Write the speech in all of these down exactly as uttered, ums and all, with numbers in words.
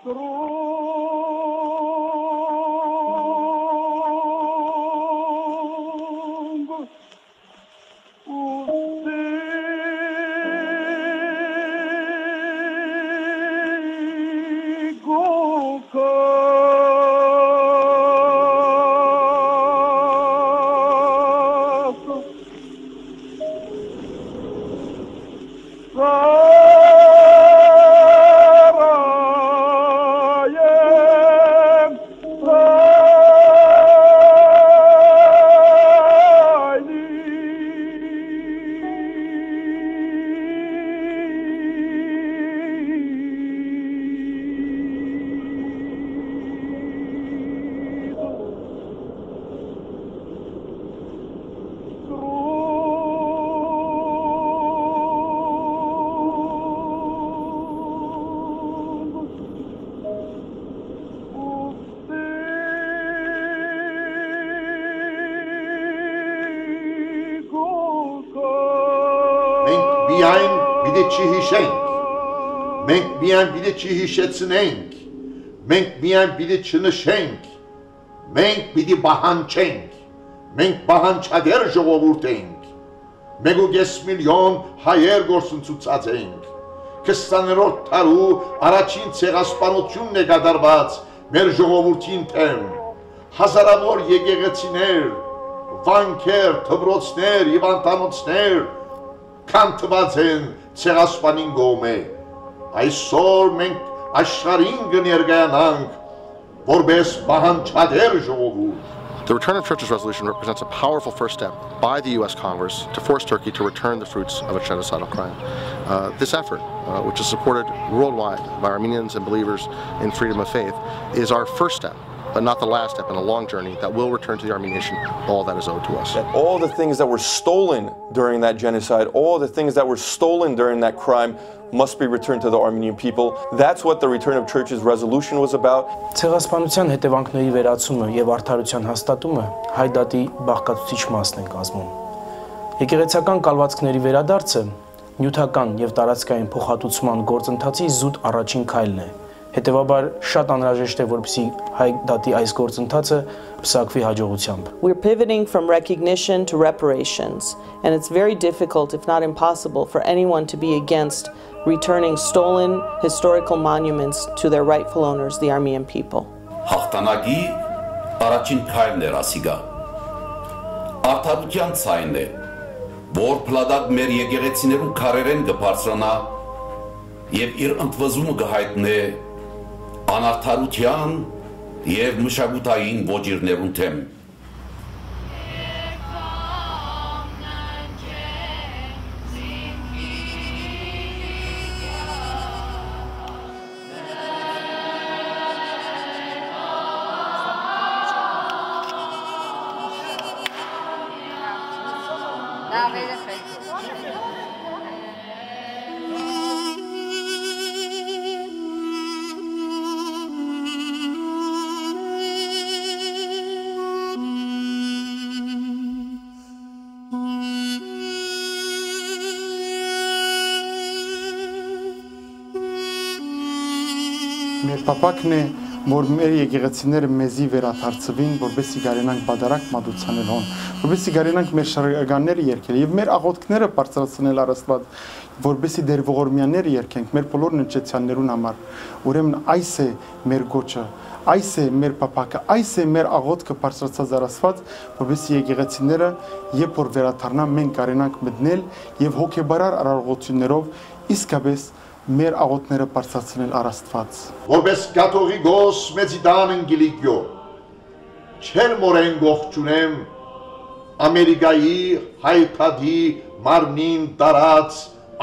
strong. Oh, մենք միայն բիդի չհիշեցնենք, մենք միայն բիդի չնշենք, մենք բիդի բահանչենք, մենք բահանչադեր ժողովուրդ ենք, մեկ ուգես միլիոն հայեր գործունցուցած ենք, քսաներորդ տարու առաջին ցեղասպանությունն է կատարված մեր ժողովրդին դեմ, հազարավոր եկեղեցիներ, վանքեր, դպրոցներ, հիվանդանոցներ քանդված են ցեղասպանին գոմե այսօր մենք աշխարհին կներկայանանք որպես բանչադեր ժողովուրդ. The return of Turkey's resolution represents a powerful first step by the U S Congress to force Turkey to return the fruits of its genocidal crime. Uh, this effort, uh, which is supported worldwide by Armenians and believers in freedom of faith, is our first step, but not the last step in a long journey that will return to the Armenian nation all that is owed to us. And all the things that were stolen during that genocide, all the things that were stolen during that crime must be returned to the Armenian people. That's what the return of Church's resolution was about. Ցեղասպանության հետևանքների վերացումը եւ արդարության հաստատումը հայ դատի բաղկացուցիչ մասն են կազմում։ Եկեղեցական կալվածքների վերադարձը նյութական եւ տարածքային փոխհատուցման գործընթացի զուտ առաջին քայլն է։ Հետևաբար շատ անհրաժեշտ է որպեսզի հայ դատի այս գործընթացը պսակվի հաջողությամբ։ We're pivoting from recognition to reparations, and it's very difficult, if not impossible, for anyone to be against returning stolen historical monuments to their rightful owners, the Armenian people. Հաղթանակի առաջին քայլն է ասիգա։ Արդարության ցայնն է, որ փլադատ մեր եկեղեցիներուն քարերեն կբարձրանա եւ իր ընդվզումը կհայտնի անարդարության եւ մշակութային ոճիրներուն թեմ։ Մեր պապակն է, որ մեր եկեղեցիները մեզի վերաթարցվին, որպեսզի գարենանք բادرակ մատուցանելուն, որպեսզի գարենանք մեր շրջանները երկել եւ մեր աղոթքները բարձրացնել առաստված, որպեսզի դեր ողորմյանները երկենք մեր բոլոր նչեցյաններուն համար։ Ուրեմն այս է մեր գոչը, այս է մեր պապակը, այս է մեր աղոթքը բարձրացած առաստված, որպեսզի եկեղեցիները երբ որ վերաթարնան մենք գարենանք մտնել եւ հոգեբարար արարողություններով իսկապես մեր աղոթները բարձրացնել առաստված։ Որպես կաթողիկոս մեծիդան ընկիլիկյո, չեր մորեն գողջունեմ Ամերիկայի հայտադի մարմնին տարած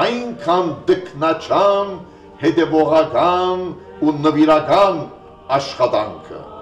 այնքան դքնաչան, հետևողական ու նվիրական աշխատանքը։